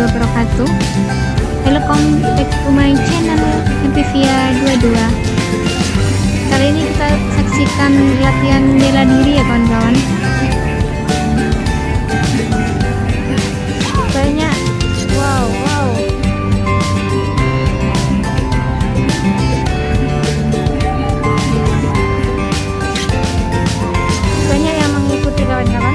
wabarakatuh. Welcome back to my channel Happyfia22. Kali ini kita saksikan latihan bela diri ya kawan-kawan. Banyak, wow. Banyak yang mengikuti kawan-kawan.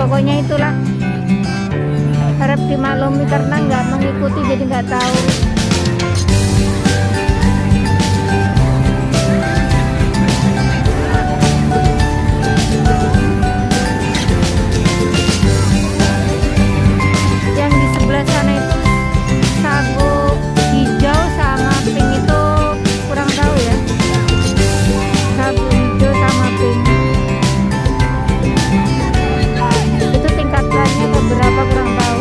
Pokoknya itulah, harap dimaklumi karena nggak mengikuti jadi nggak tahu. Yang di sebelah sana itu sabuk hijau sama pink itu kurang tahu ya. Sabuk hijau sama pink. Berapa kurang tahu.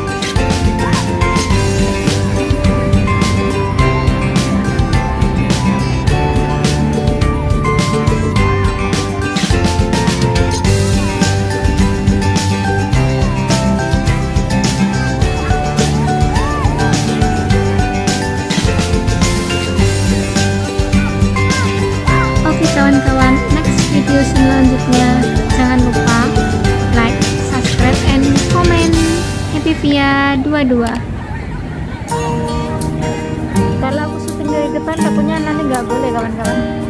Oke kawan-kawan, next video selanjutnya jangan lupa like, subscribe, and comment. Happyfia22. Kalau aku syuting dari depan takutnya nanti nggak boleh kawan-kawan.